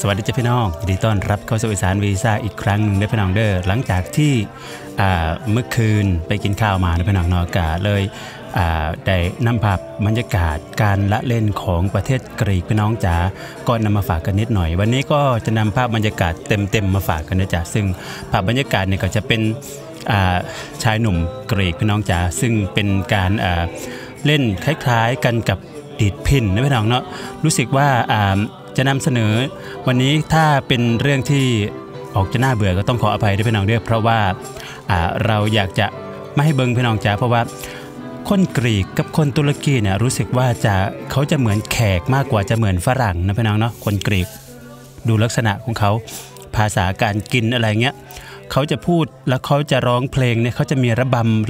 สวัสดีเจ้าพี่น้องยินดีต้อนรับเข้าสู่อีสานวีซ่าอีกครั้งหนึ่งได้พี่น้องเด้อหลังจากที่เมื่อคืนไปกินข้าวมาได้พี่น้องนอกาเลยได้นำภาพบรรยากาศการละเล่นของประเทศกรีกพี่น้องจ๋าก็นำมาฝากกันนิดหน่อยวันนี้ก็จะนำภาพบรรยากาศเต็มมาฝากกันนะจ๊ะซึ่งภาพบรรยากาศเนี่ยก็จะเป็นชายหนุ่มกรีกพี่น้องจ๋าซึ่งเป็นการเล่นคล้ายๆกันกับดีดพินนะพี่น้องเนาะรู้สึกว่าจะนำเสนอวันนี้ถ้าเป็นเรื่องที่ออกจะน่าเบื่อก็ต้องขออภัยด้วยพี่น้องด้วยเพราะว่าเราอยากจะไม่ให้เบิ่งพี่น้องจ๋าเพราะว่าคนกรีกกับคนตุรกีเนี่ยรู้สึกว่าเขาจะเหมือนแขกมากกว่าจะเหมือนฝรั่งนะพี่น้องเนาะคนกรีกดูลักษณะของเขาภาษาการกินอะไรเงี้ยเขาจะพูดแล้วเขาจะร้องเพลงเนี่ยเขาจะมีร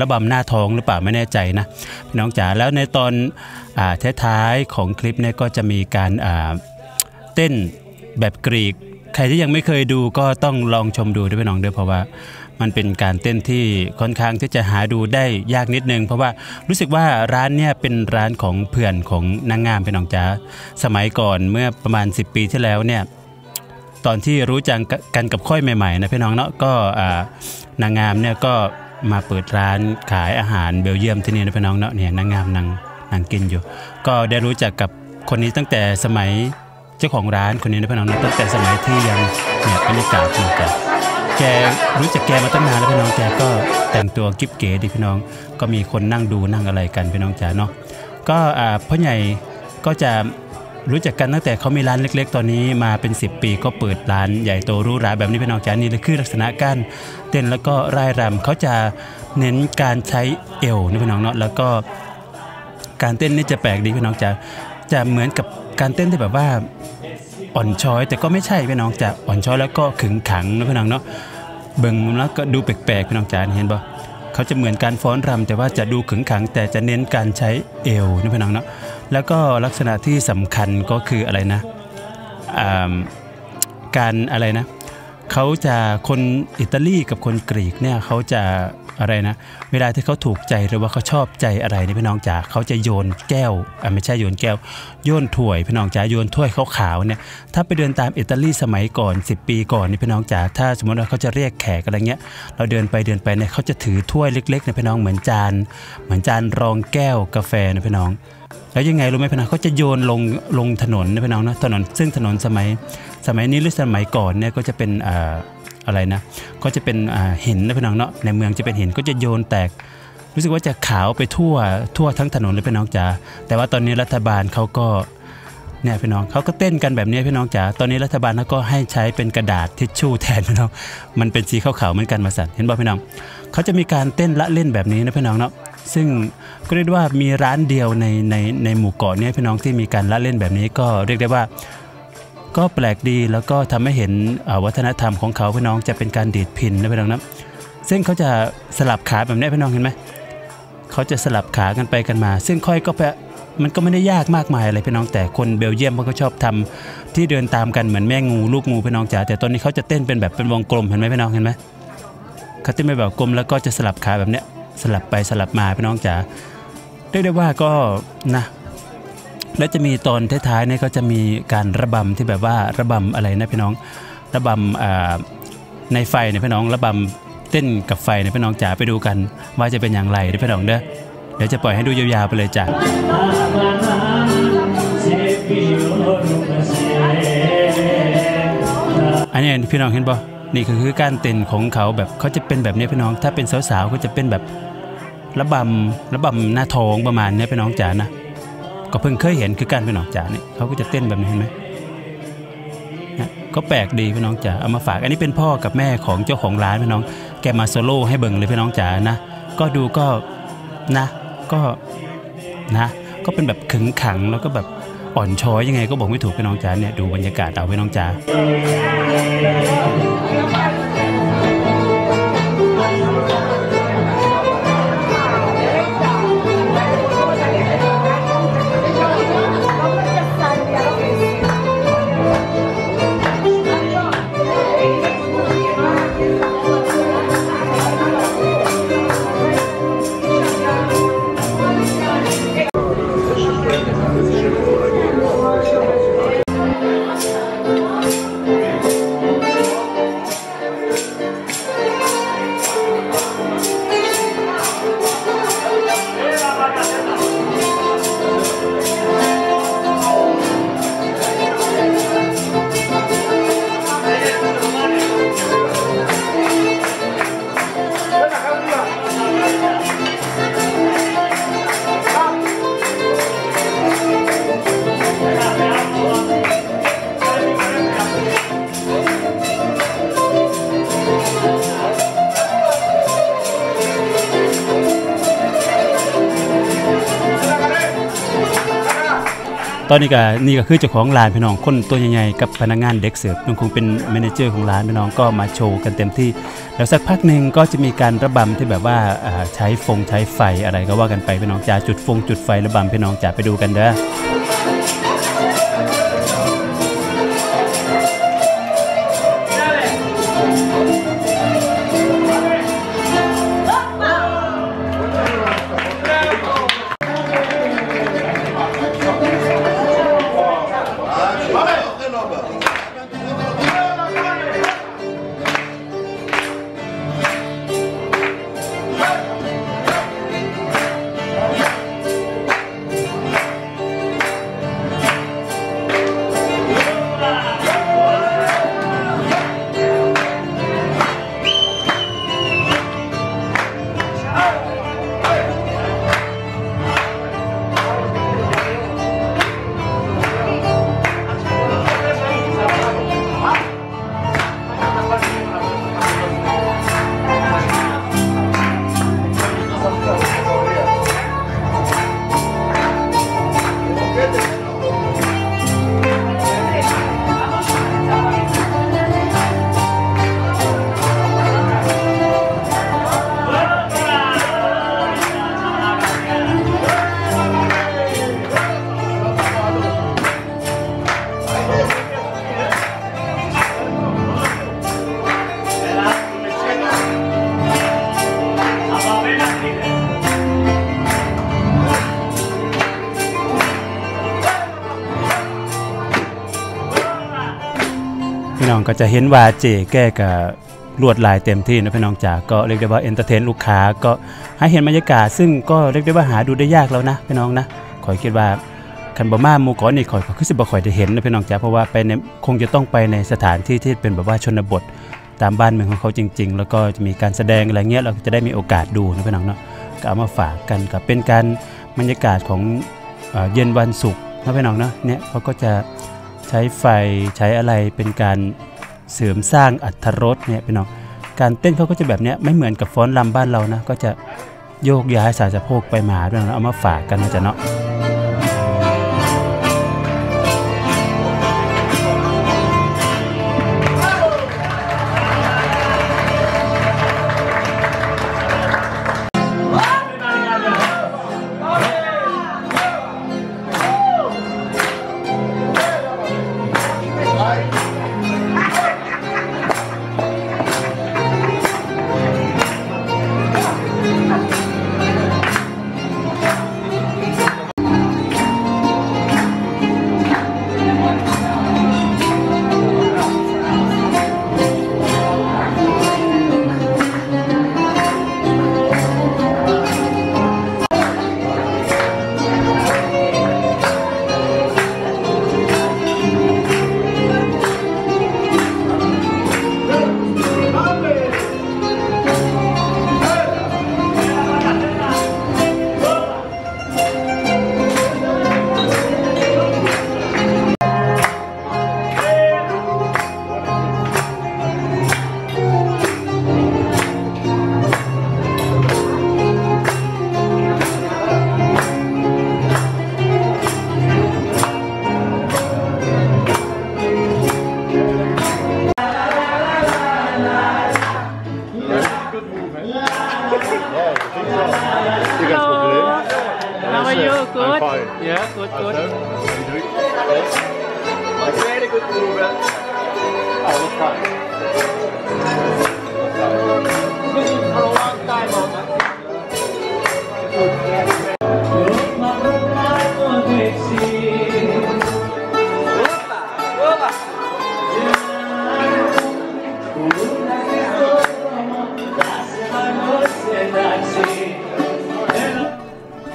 ะบำหน้าท้องหรือเปล่าไม่แน่ใจนะพี่น้องจ๋าแล้วในตอนท้ายๆของคลิปเนี่ยก็จะมีการเต้นแบบกรีกใครที่ยังไม่เคยดูก็ต้องลองชมดูด้วยพี่น้องด้วยเพราะว่ามันเป็นการเต้นที่ค่อนข้างที่จะหาดูได้ยากนิดนึงเพราะว่ารู้สึกว่าร้านเนี่ยเป็นร้านของเพื่อนของนางงามพี่น้องจ๋าสมัยก่อนเมื่อประมาณ10 ปีที่แล้วเนี่ยตอนที่รู้จักกันกับค่อยใหม่ๆนะพี่น้องเนาะก็นางงามเนี่ยก็มาเปิดร้านขายอาหารเบลเยียมที่นี่นะพี่น้องเนาะเนี่ยนางงามนางกินอยู่ก็ได้รู้จักกับคนนี้ตั้งแต่สมัยเจ้าของร้านคนนี้นะพี่น้องเนาะตั้งแต่สมัยที่ยังเนี่ยบรรยากาศดีจ้ะแกรู้จักแกมาตั้งนานแล้วพี่น้องแกก็แต่งตัวกิ๊บเก๋ดีพี่น้องก็มีคนนั่งดูนั่งอะไรกันพี่น้องจ๋าเนาะก็พ่อใหญ่ก็จะรู้จักกันตั้งแต่เขามีร้านเล็กๆตอนนี้มาเป็น10 ปีก็เปิดร้านใหญ่โตรู้หราแบบนี้พี่น้องจ๋านี่คือลักษณะการเต้นแล้วก็ร่ายรำเขาจะเน้นการใช้เอวนะพี่น้องเนาะแล้วก็การเต้นนี่จะแปลกดีพี่น้องจ๋าจะเหมือนกับการเต้นที่แบบว่าอ่อนช้อยแต่ก็ไม่ใช่พี่น้องจ๋าอ่อนช้อยแล้วก็ขึงขังนะพี่น้องเนาะเบิ่งแล้วก็ดูแปลกๆพี่น้องจ๋าเห็นปะเขาจะเหมือนการฟ้อนรำแต่ว่าจะดูขึงขังแต่จะเน้นการใช้เอวนะพี่น้องเนาะแล้วก็ลักษณะที่สำคัญก็คืออะไรนะการอะไรนะเขาจะคนอิตาลีกับคนกรีกเนี่ยเขาจะอะไรนะเวลาที่เขาถูกใจหรือว่าเขาชอบใจอะไรนี่พี่น้องจ๋าเขาจะโยนแก้วไม่ใช่โยนแก้วโยนถ้วยพี่น้องจ๋าโยนถ้วยขาวๆเนี่ยถ้าไปเดินตามอิตาลีสมัยก่อน10 ปีก่อนนี่พี่น้องจ๋าถ้าสมมติว่าเขาจะเรียกแขกอะไรเงี้ยเราเดินไปเนี่ยเขาจะถือถ้วยเล็กๆนะพี่น้องเหมือนจานรองแก้วกาแฟนะพี่น้องแล้วยังไงรู้ไหมพี่น้องเขาจะโยนลงถนนนะพี่น้องนะถนนซึ่งถนนสมัยนี้หรือสมัยก่อนเนี่ยก็จะเป็นอะไรนะก็จะเป็นหินนะพี่น้องเนาะในเมืองจะเป็นหินก็จะโยนแตกรู้สึกว่าจะขาวไปทั่วทั้งถนนเลยพี่น้องจ๋าแต่ว่าตอนนี้รัฐบาลเขาก็เนี่ยพี่น้องเขาก็เต้นกันแบบนี้พี่น้องจ๋าตอนนี้รัฐบาลเขาก็ให้ใช้เป็นกระดาษทิชชู่แทนพี่น้องมันเป็นสีขาวๆเหมือนกันมาสั่นเห็นบ่พี่น้องเขาจะมีการเต้นละเล่นแบบนี้นะพี่น้องเนาะซึ่งก็เรียกว่ามีร้านเดียวในหมู่เกาะเนี่ยพี่น้องที่มีการละเล่นแบบนี้ก็เรียกได้ว่าก็แปลกดีแล้วก็ทำให้เห็นวัฒนธรรมของเขาพี่น้องจะเป็นการดีดพินนะพี่น้องนะซึ่งเขาจะสลับขาแบบนี้พี่น้องเห็นไหมเขาจะสลับขากันไปกันมาซึ่งค่อยก็มันก็ไม่ได้ยากมากมายอะไรพี่น้องแต่คนเบลเยียมเขาก็ชอบทำที่เดินตามกันเหมือนแม่งูลูกงูพี่น้องจ๋าแต่ตอนนี้เขาจะเต้นเป็นแบบเป็นวงกลมเห็นไหมพี่น้องเห็นไหมเขาเต้นเป็นแบบกลมแล้วก็จะสลับขาแบบเนี้ยสลับไปสลับมาพี่น้องจ๋าเรียกได้ว่าก็นะแล้วจะมีตอนท้ายๆเนี่ยก็จะมีการระบำที่แบบว่าระบำอะไรนะพี่น้องระบำในไฟเนี่ยพี่น้องระบำเต้นกับไฟเนี่ยพี่น้องจ๋าไปดูกันว่าจะเป็นอย่างไรนะพี่น้องเด้อเดี๋ยวจะปล่อยให้ดูยาวๆไปเลยจ้ะอันนี้พี่น้องเห็นปะนี่คือการเต้นของเขาแบบเขาจะเป็นแบบนี้พี่น้องถ้าเป็นสาวๆก็จะเป็นแบบระบำหน้าท้องประมาณนี้พี่น้องจ๋านะก็เพิ่งเคยเห็นคือการพี่น้องจ๋าเนี่ยเขาก็จะเต้นแบบนี้เห็นไหมนะก็แปลกดีพี่น้องจ๋าเอามาฝากอันนี้เป็นพ่อกับแม่ของเจ้าของร้านพี่น้องแกมาโซโล่ให้เบิ่งเลยพี่น้องจ๋านะก็ดูก็นะก็นะก็เป็นแบบขึงขังแล้วก็แบบอ่อนช้อยยังไงก็บอกไม่ถูกพี่น้องจ๋าเนี่ยดูบรรยากาศเอาพี่น้องจ๋า ตอนนี้ก็คือเจ้าของร้านพี่น้องคนตัวใหญ่ๆกับพนักงานเด็กเสิร์ฟน้องคงเป็นแมเนเจอร์ของร้านพี่น้องก็มาโชว์กันเต็มที่แล้วสักพักหนึ่งก็จะมีการระบำที่แบบว่าใช้ฟงใช้ไฟอะไรก็ว่ากันไปพี่น้องจะจุดฟงจุดไฟระบำพี่น้องจะไปดูกันเด้อก็จะเห็นว่าเจแก้กับลวดลายเต็มที่นะพี่น้องจ๋าก็เรียกได้ว่าเอนเตอร์เทนลูกค้าก็ให้เห็นบรรยากาศซึ่งก็เรียกได้ว่าหาดูได้ยากแล้วนะพี่น้องนะขอคิดว่าคันบะม่ามูก้อนนี่ขอคือสิบบ่ข่อยได้เห็นนะพี่น้องจ๋าเพราะว่าไปคงจะต้องไปในสถานที่ที่เป็นแบบว่าชนบทตามบ้านเมืองของเขาจริงๆแล้วก็จะมีการแสดงอะไรเงี้ยเราจะได้มีโอกาสดูนะพี่น้องเนาะก็เอามาฝากกันกับเป็นการบรรยากาศของเย็นวันศุกร์นะพี่น้องเนาะเนี่ยเขาก็จะใช้ไฟใช้อะไรเป็นการเสริมสร้างอรรถรสเนี่ยพี่น้องการเต้นเขาก็จะแบบเนี้ยไม่เหมือนกับฟ้อนลำบ้านเรานะก็จะโยกย้ายสายสะโพกไปมาด้วยนะเอามาฝากกันนะจ๊ะเนาะ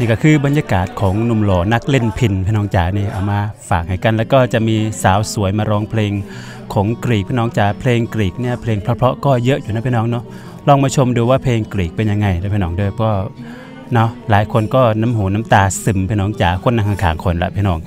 นี่ก็คือบรรยากาศของหนุ่มหล่อนักเล่นพิณพี่น้องจ๋านี่เอามาฝากให้กันแล้วก็จะมีสาวสวยมาร้องเพลงของกรีกพี่น้องจ๋าเพลงกรีกเนี่ยเพลงเพราะๆก็เยอะอยู่นะพี่น้องเนาะลองมาชมดูว่าเพลงกรีกเป็นยังไงนะพี่น้องเด้อก็เนาะหลายคนก็น้ำหูน้ำตาซึมพี่น้องจ๋าคนนั่งข้างๆคนละพี่น้อง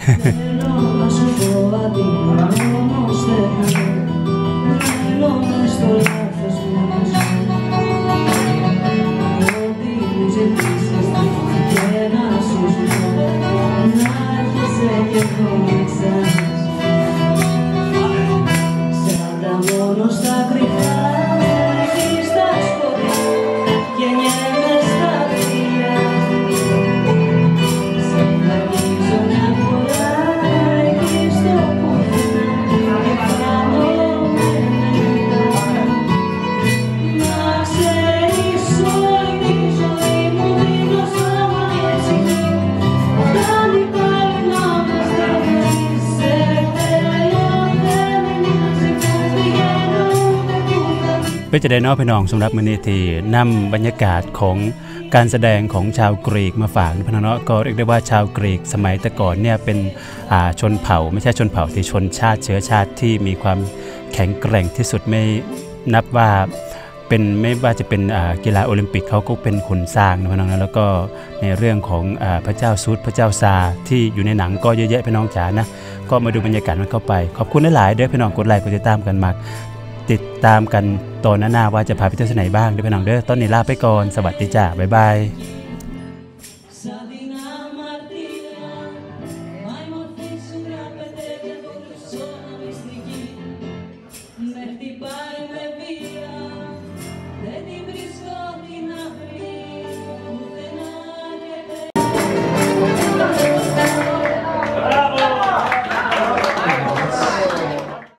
ก็จะได้น้อมพี่น้องสำหรับมื้อนี้ที่นำบรรยากาศของการแสดงของชาวกรีกมาฝากพี่น้องก็เรียกได้ว่าชาวกรีกสมัยแต่ก่อนเนี่ยเป็นชนเผ่าไม่ใช่ชนเผ่าที่ชนชาติเชื้อชาติที่มีความแข็งแกร่งที่สุดไม่นับว่าเป็นไม่ว่าจะเป็นกีฬาโอลิมปิกเขาก็เป็นคนสร้างนะพี่น้องนะแล้วก็ในเรื่องของพระเจ้าซุสพระเจ้าซาที่อยู่ในหนังก็เยอะแยะพี่น้องจ๋านะก็มาดูบรรยากาศมันเข้าไปขอบคุณหลายๆด้วยพี่น้องกดไลค์กดติดตามกันมากติดตามกันตอนหน้าว่าจะพาไปเที่ยวที่ไหนบ้างด้วยพี่น้องเด้อตอนนี้ลาไปก่อนสวัสดีจ้าบ๊ายบาย